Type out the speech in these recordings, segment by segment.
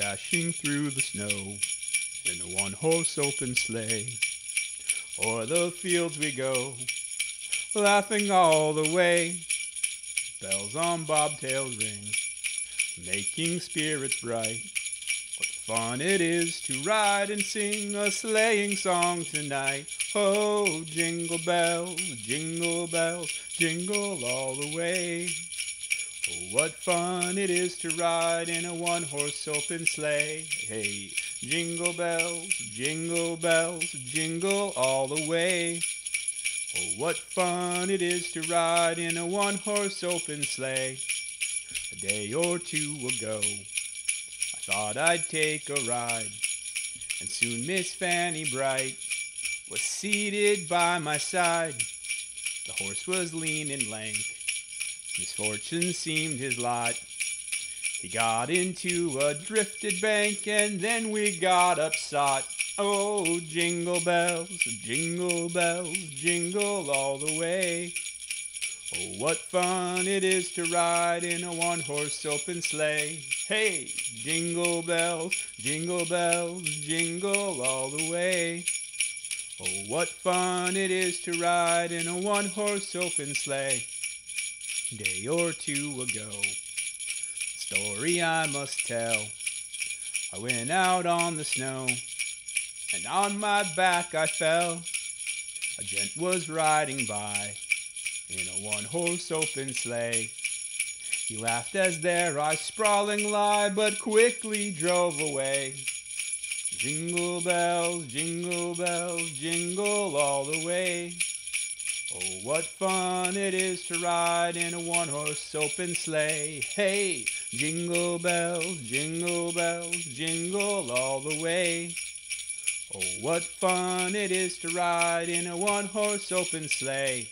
dashing through the snow in a one-horse open sleigh. O'er the fields we go, laughing all the way. Bells on bobtails ring, making spirits bright. What fun it is to ride and sing a sleighing song tonight. Oh, jingle bells, jingle all the way. Oh, what fun it is to ride in a one-horse open sleigh. Hey, jingle bells, jingle all the way. Oh, what fun it is to ride in a one-horse open sleigh. A day or two ago, I thought I'd take a ride, and soon Miss Fanny Bright was seated by my side. The horse was lean and lank, misfortune seemed his lot. He got into a drifted bank, and then we got upsot. Oh, jingle bells, jingle all the way. Oh, what fun it is to ride in a one-horse open sleigh. Hey, jingle bells, jingle all the way. Oh, what fun it is to ride in a one-horse open sleigh. Day or two ago, story I must tell. I went out on the snow, and on my back I fell. A gent was riding by in a one-horse open sleigh. He laughed as there I sprawling lie, but quickly drove away. Jingle bells, jingle all the way. Oh, what fun it is to ride in a one-horse open sleigh. Hey, jingle bells, jingle all the way. Oh, what fun it is to ride in a one-horse open sleigh.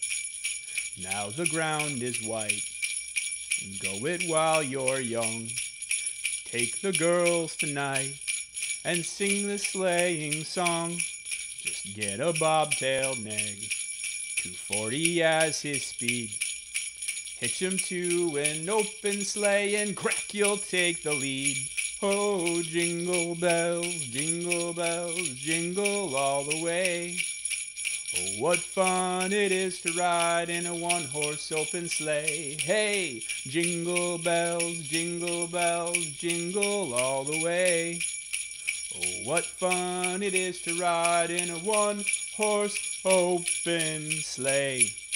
Now the ground is white, go it while you're young. Take the girls tonight and sing the sleighing song. Just get a bobtail nag, 240 as his speed. Hitch him to an open sleigh, and crack, you'll take the lead. Oh, jingle bells, jingle all the way. Oh, what fun it is to ride in a one-horse open sleigh. Hey, jingle bells, jingle all the way. Oh, what fun it is to ride in a one-horse open sleigh.